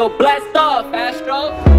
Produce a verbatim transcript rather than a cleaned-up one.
You're blessed up, Astro.